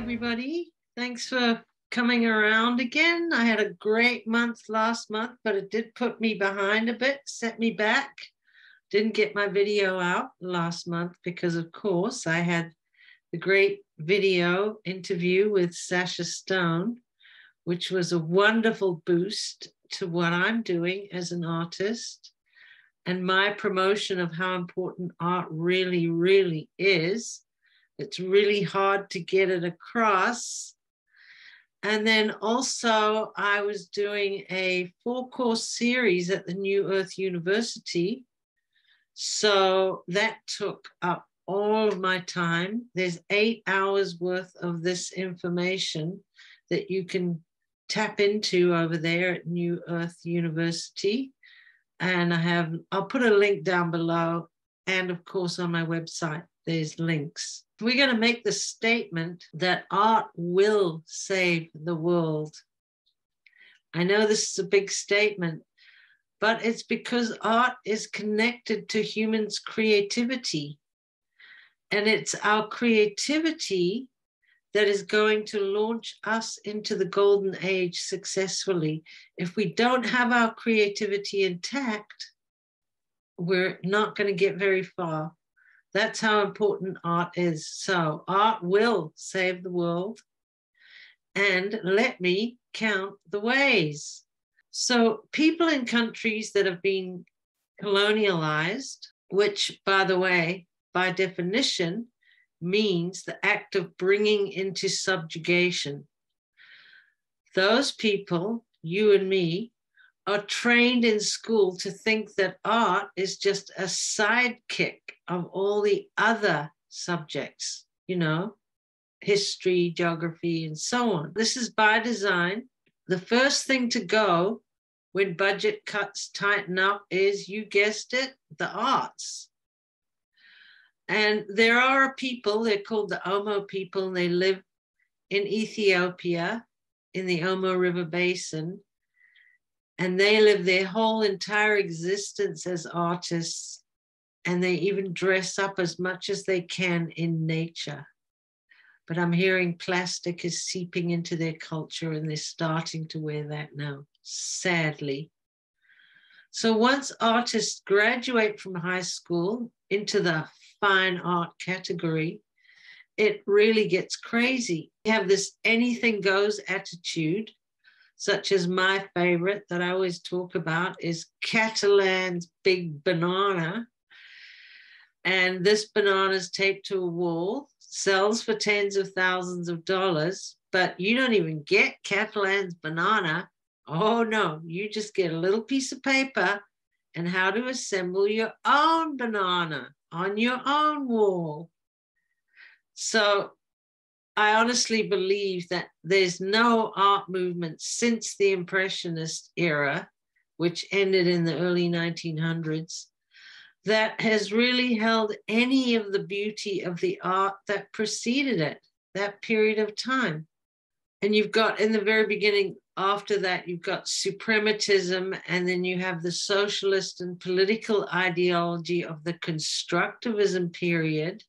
everybody. Thanks for coming around again. I had a great month last month, but it did put me behind a bit, set me back. Didn't get my video out last month because, of course, I had the great video interview with Sasha Stone, which was a wonderful boost to what I'm doing as an artist and my promotion of how important art really, really is. It's really hard to get it across. And then also I was doing a 4-course series at the New Earth University. So that took up all of my time. There's 8 hours worth of this information that you can tap into over there at New Earth University. And I'll put a link down below. And of course, on my website, there's links. We're going to make the statement that art will save the world. I know this is a big statement, but it's because art is connected to humans' creativity. And it's our creativity that is going to launch us into the golden age successfully. If we don't have our creativity intact, we're not going to get very far. That's how important art is. So art will save the world. And let me count the ways. So people in countries that have been colonialized, which, by the way, by definition, means the act of bringing into subjugation. Those people, you and me, are trained in school to think that art is just a sidekick of all the other subjects, you know, history, geography, and so on. This is by design. The first thing to go when budget cuts tighten up is, you guessed it, the arts. And there are a people, they're called the Omo people, and they live in Ethiopia, in the Omo River Basin. And they live their whole entire existence as artists. And they even dress up as much as they can in nature. But I'm hearing plastic is seeping into their culture, and they're starting to wear that now, sadly. So once artists graduate from high school into the fine art category, it really gets crazy. You have this anything goes attitude, such as my favorite that I always talk about is Catalan's big banana. And this banana is taped to a wall, sells for tens of thousands of dollars, but you don't even get Catalan's banana. Oh no, you just get a little piece of paper and how to assemble your own banana on your own wall. So I honestly believe that there's no art movement since the Impressionist era, which ended in the early 1900s, that has really held any of the beauty of the art that preceded it, that period of time. And you've got in the very beginning, after that, you've got suprematism, and then you have the socialist and political ideology of the constructivism period.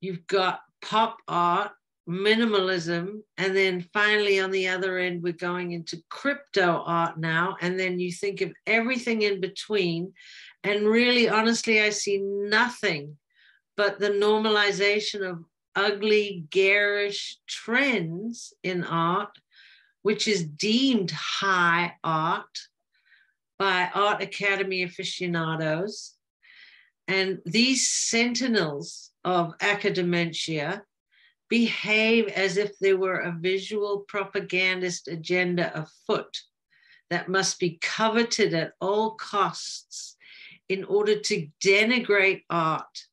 You've got pop art, minimalism, and then finally on the other end, we're going into crypto art now, and then you think of everything in between. And really, honestly, I see nothing but the normalization of ugly, garish trends in art, which is deemed high art by art academy aficionados. And these sentinels of Academentia behave as if there were a visual propagandist agenda afoot that must be coveted at all costs in order to denigrate art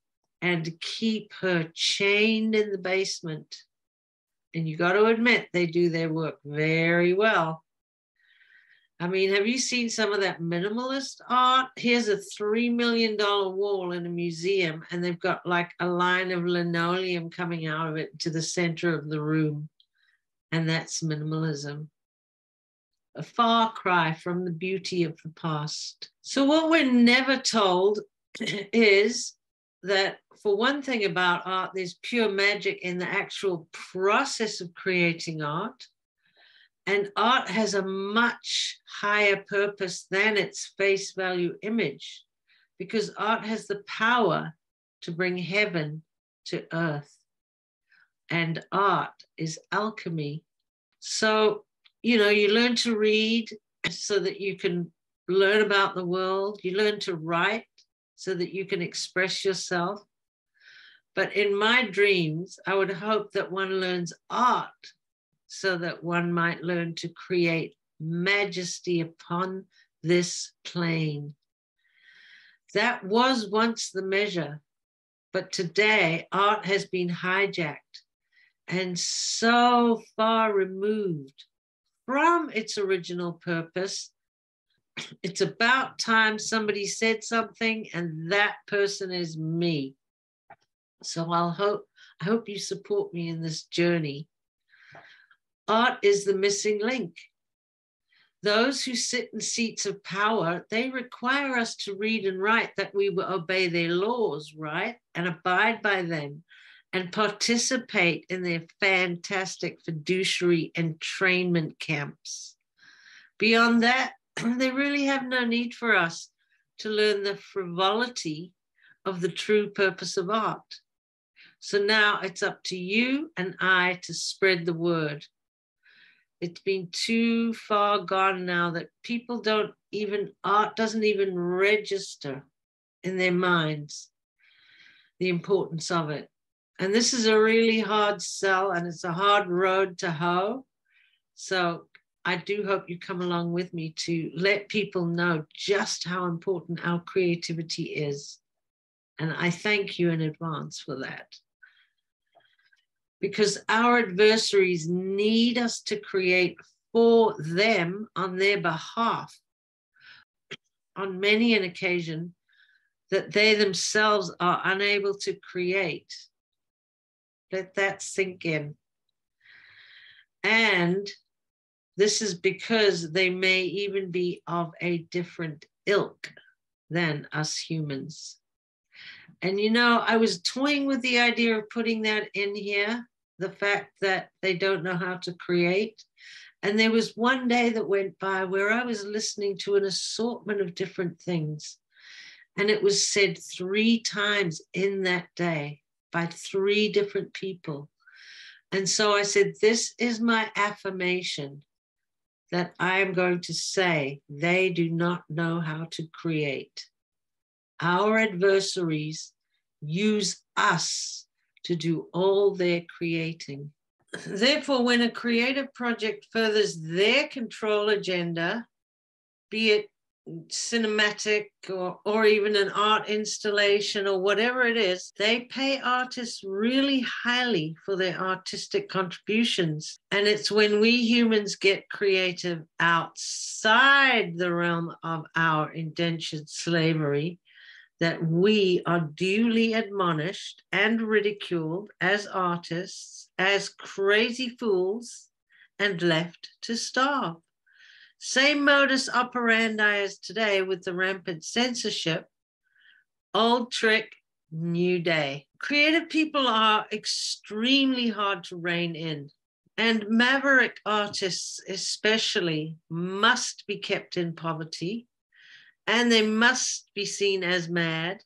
and keep her chained in the basement. And you got to admit, they do their work very well. I mean, have you seen some of that minimalist art? Here's a $3 million wall in a museum, and they've got like a line of linoleum coming out of it to the center of the room. And that's minimalism. A far cry from the beauty of the past. So what we're never told is that, for one thing, about art, there's pure magic in the actual process of creating art. And art has a much higher purpose than its face value image, because art has the power to bring heaven to earth. And art is alchemy. So, you know, you learn to read so that you can learn about the world. You learn to write so that you can express yourself. But in my dreams, I would hope that one learns art so that one might learn to create majesty upon this plane. That was once the measure, but today art has been hijacked and so far removed from its original purpose. It's about time somebody said something, and that person is me. So I hope you support me in this journey. Art is the missing link. Those who sit in seats of power, they require us to read and write, that we will obey their laws, right? And abide by them and participate in their fantastic fiduciary entrainment camps. Beyond that, they really have no need for us to learn the frivolity of the true purpose of art. So now it's up to you and I to spread the word. It's been too far gone now that people don't even, art doesn't even register in their minds the importance of it. And this is a really hard sell, and it's a hard road to hoe. So I do hope you come along with me to let people know just how important our creativity is. And I thank you in advance for that, because our adversaries need us to create for them on their behalf on many an occasion that they themselves are unable to create. Let that sink in. And this is because they may even be of a different ilk than us humans. And, you know, I was toying with the idea of putting that in here, the fact that they don't know how to create. And there was one day that went by where I was listening to an assortment of different things. And it was said 3 times in that day by 3 different people. And so I said, this is my affirmation that I am going to say, they do not know how to create. Our adversaries use us to do all their creating. Therefore, when a creative project furthers their control agenda, be it cinematic or even an art installation or whatever it is, they pay artists really highly for their artistic contributions. And it's when we humans get creative outside the realm of our indentured slavery that we are duly admonished and ridiculed as artists, as crazy fools, and left to starve. Same modus operandi as today with the rampant censorship. Old trick, new day. Creative people are extremely hard to rein in, and maverick artists especially must be kept in poverty, and they must be seen as mad,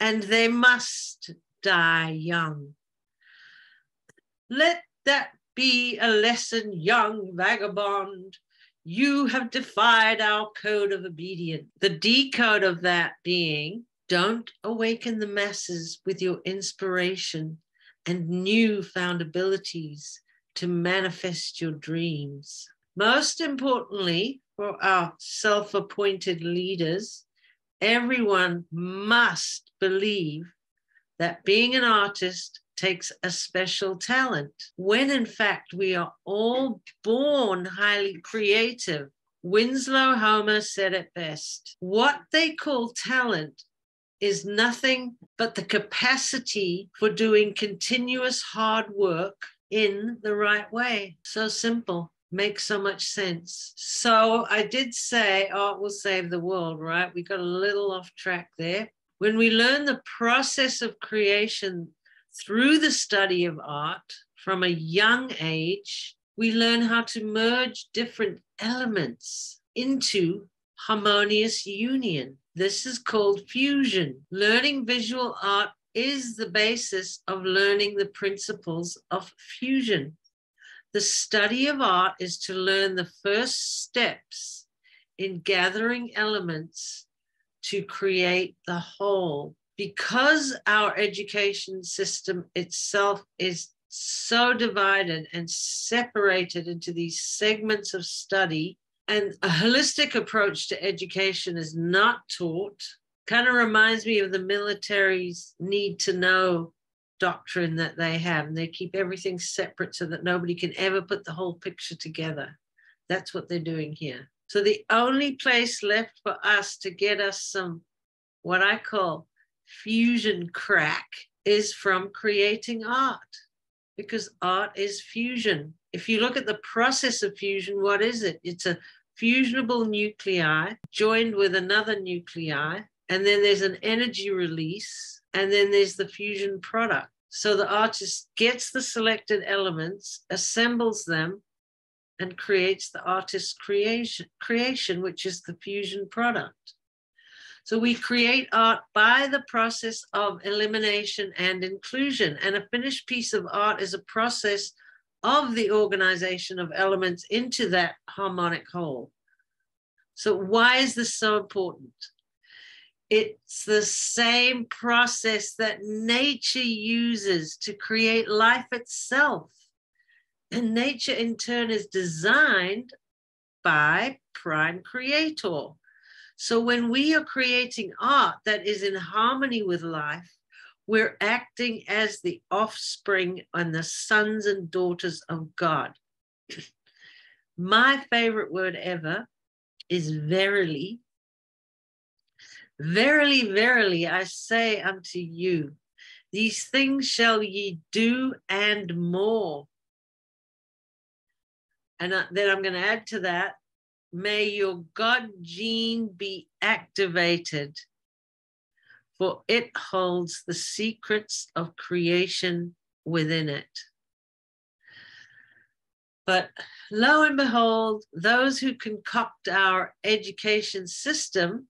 and they must die young. Let that be a lesson, young vagabond. You have defied our code of obedience. The decode of that being, don't awaken the masses with your inspiration and newfound abilities to manifest your dreams. Most importantly, for our self-appointed leaders, everyone must believe that being an artist takes a special talent, when in fact we are all born highly creative. Winslow Homer said it best. What they call talent is nothing but the capacity for doing continuous hard work in the right way. So simple, makes so much sense. So I did say art will save the world, right? We got a little off track there. When we learn the process of creation through the study of art from a young age, we learn how to merge different elements into harmonious union. This is called fusion. Learning visual art is the basis of learning the principles of fusion. The study of art is to learn the first steps in gathering elements to create the whole. Because our education system itself is so divided and separated into these segments of study, and a holistic approach to education is not taught. Kind of reminds me of the military's need to know doctrine that they have, and they keep everything separate so that nobody can ever put the whole picture together. That's what they're doing here. So the only place left for us to get us some, what I call fusion crack, is from creating art, because art is fusion. If you look at the process of fusion, what is it? It's a fusionable nuclei joined with another nuclei, and then there's an energy release, and then there's the fusion product. So the artist gets the selected elements, assembles them, and creates the artist's creation, which is the fusion product. So we create art by the process of elimination and inclusion. And a finished piece of art is a process of the organization of elements into that harmonic whole. So why is this so important? It's the same process that nature uses to create life itself. And nature in turn is designed by prime creator. So when we are creating art that is in harmony with life, we're acting as the offspring and the sons and daughters of God. My favorite word ever is verily. Verily, verily, I say unto you, these things shall ye do and more. And then I'm going to add to that, may your God gene be activated, for it holds the secrets of creation within it. But lo and behold, those who concoct our education system,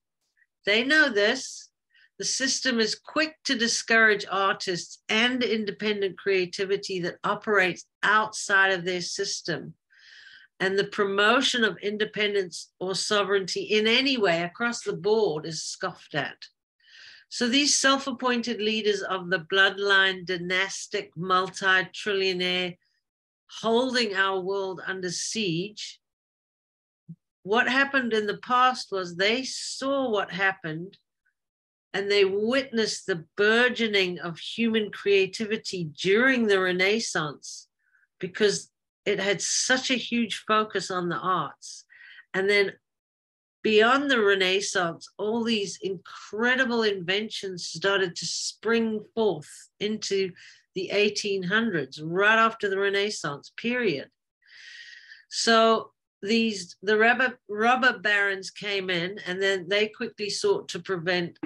they know this. The system is quick to discourage artists and independent creativity that operates outside of their system, and the promotion of independence or sovereignty in any way across the board is scoffed at. So these self-appointed leaders of the bloodline, dynastic, multi-trillionaire, holding our world under siege, what happened in the past was they saw what happened and they witnessed the burgeoning of human creativity during the Renaissance, because it had such a huge focus on the arts. And then beyond the Renaissance, all these incredible inventions started to spring forth into the 1800s, right after the Renaissance period. So the rubber barons came in, and then they quickly sought to prevent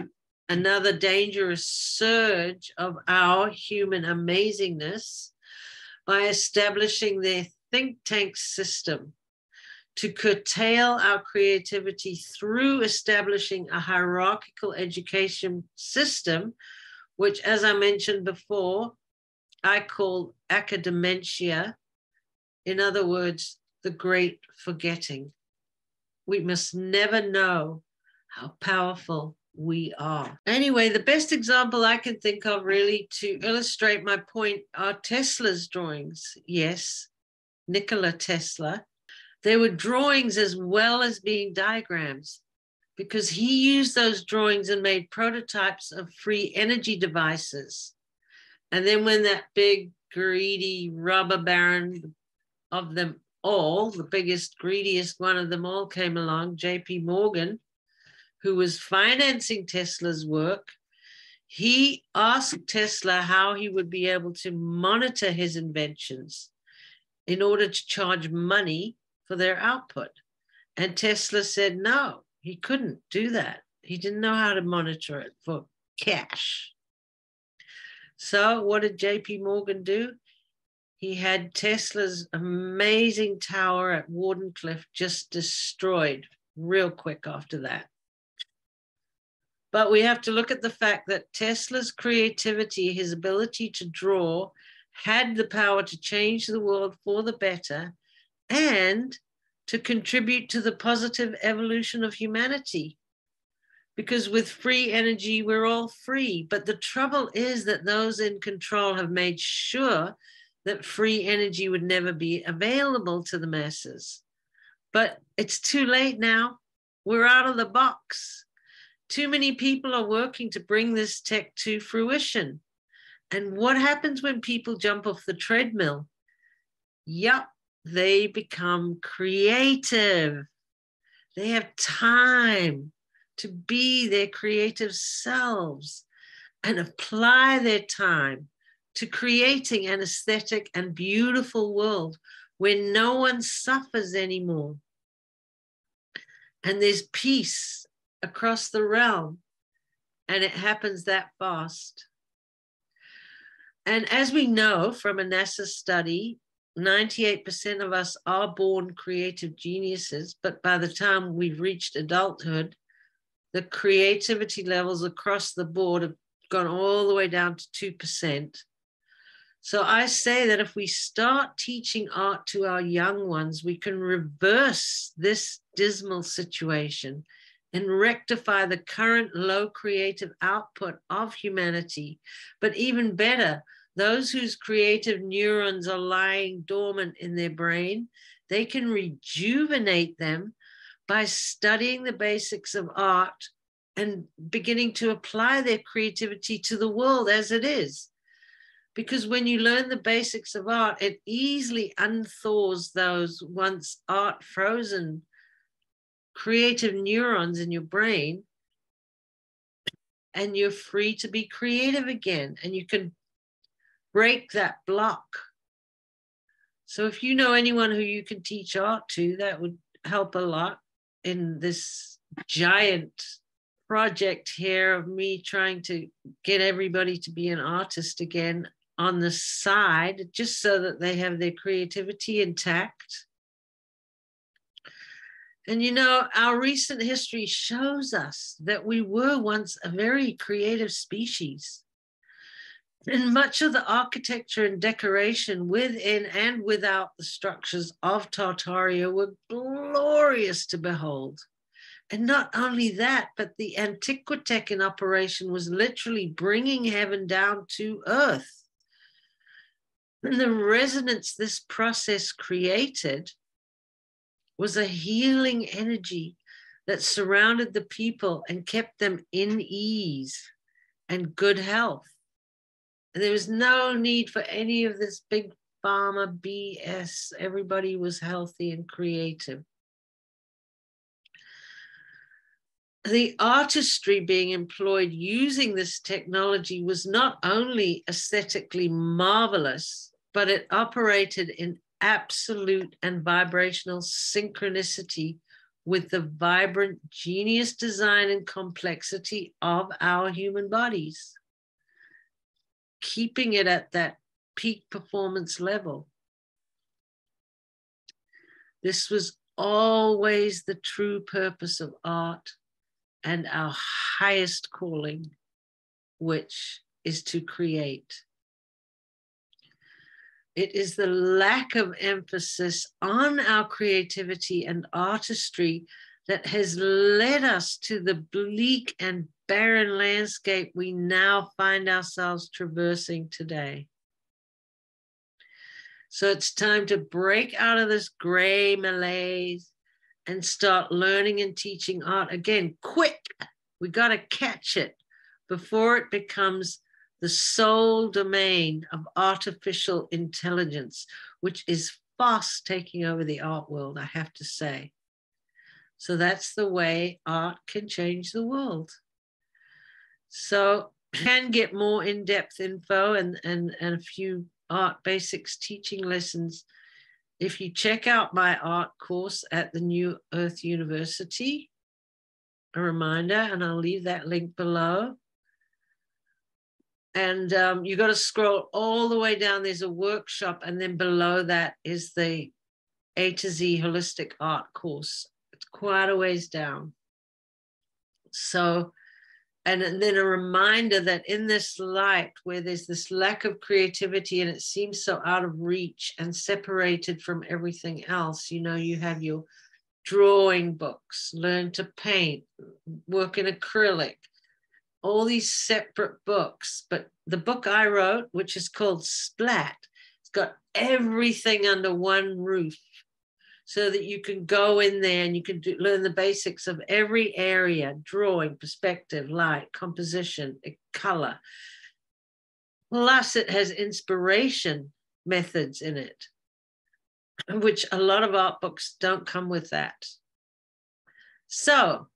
another dangerous surge of our human amazingness by establishing their think tank system to curtail our creativity through establishing a hierarchical education system, which, as I mentioned before, I call Academentia. In other words, the great forgetting. We must never know how powerful we are. Anyway, the best example I can think of really to illustrate my point are Tesla's drawings. Yes, Nikola Tesla. They were drawings as well as being diagrams, because he used those drawings and made prototypes of free energy devices. And then when that big greedy rubber baron of them all, the biggest, greediest one of them all, came along, JP Morgan, who was financing Tesla's work, he asked Tesla how he would be able to monitor his inventions in order to charge money for their output. And Tesla said no, he couldn't do that. He didn't know how to monitor it for cash. So what did JP Morgan do? He had Tesla's amazing tower at Wardenclyffe just destroyed real quick after that. But we have to look at the fact that Tesla's creativity, his ability to draw, had the power to change the world for the better and to contribute to the positive evolution of humanity. Because with free energy, we're all free. But the trouble is that those in control have made sure that free energy would never be available to the masses. But it's too late now. We're out of the box. Too many people are working to bring this tech to fruition. And what happens when people jump off the treadmill? Yup, they become creative. They have time to be their creative selves and apply their time to creating an aesthetic and beautiful world where no one suffers anymore. And there's peace across the realm, and it happens that fast. And as we know from a NASA study, 98% of us are born creative geniuses, but by the time we've reached adulthood, the creativity levels across the board have gone all the way down to 2%. So I say that if we start teaching art to our young ones, we can reverse this dismal situation and rectify the current low creative output of humanity. But even better, those whose creative neurons are lying dormant in their brain, they can rejuvenate them by studying the basics of art and beginning to apply their creativity to the world as it is. Because when you learn the basics of art, it easily unthaws those once art frozen creative neurons in your brain, and you're free to be creative again, and you can break that block. So if you know anyone who you can teach art to, that would help a lot in this giant project here of me trying to get everybody to be an artist again on the side, just so that they have their creativity intact. And you know, our recent history shows us that we were once a very creative species. And much of the architecture and decoration within and without the structures of Tartaria were glorious to behold. And not only that, but the Antiquitech in operation was literally bringing heaven down to earth. And the resonance this process created was a healing energy that surrounded the people and kept them in ease and good health. And there was no need for any of this big pharma BS. Everybody was healthy and creative. The artistry being employed using this technology was not only aesthetically marvelous, but it operated in absolute and vibrational synchronicity with the vibrant, genius design and complexity of our human bodies, keeping it at that peak performance level. This was always the true purpose of art and our highest calling, which is to create. It is the lack of emphasis on our creativity and artistry that has led us to the bleak and barren landscape we now find ourselves traversing today. So it's time to break out of this gray malaise and start learning and teaching art again, quick. We got to catch it before it becomes the sole domain of artificial intelligence, which is fast taking over the art world, I have to say. So that's the way art can change the world. So you can get more in-depth info and a few art basics teaching lessons if you check out my art course at the New Earth University. A reminder, and I'll leave that link below. And you got to scroll all the way down. There's a workshop, and then below that is the A to Z holistic art course. It's quite a ways down. So, and then a reminder that in this light where there's this lack of creativity and it seems so out of reach and separated from everything else, you know, you have your drawing books, learn to paint, work in acrylic, all these separate books. But the book I wrote, which is called Splat, it's got everything under one roof so that you can go in there and you can learn the basics of every area: drawing, perspective, light, composition, color. Plus it has inspiration methods in it, which a lot of art books don't come with that. So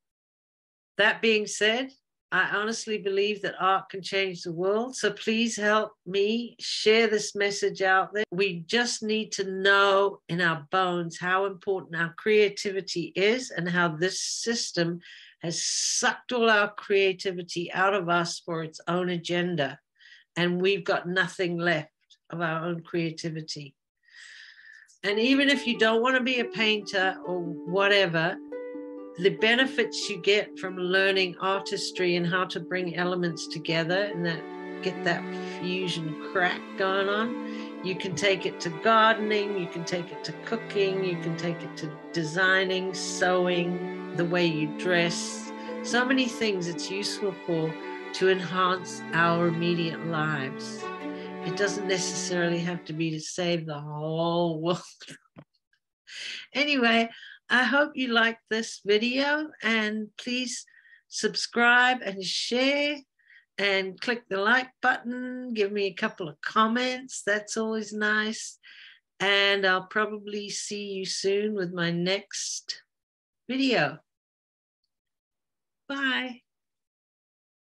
that being said, I honestly believe that art can change the world. So please help me share this message out there. We just need to know in our bones how important our creativity is and how this system has sucked all our creativity out of us for its own agenda. And we've got nothing left of our own creativity. And even if you don't want to be a painter or whatever, the benefits you get from learning artistry and how to bring elements together and that get that fusion crack going on, you can take it to gardening, you can take it to cooking, you can take it to designing, sewing, the way you dress. So many things it's useful for to enhance our immediate lives. It doesn't necessarily have to be to save the whole world. Anyway, I hope you liked this video, and please subscribe and share and click the like button. Give me a couple of comments. That's always nice. And I'll probably see you soon with my next video. Bye.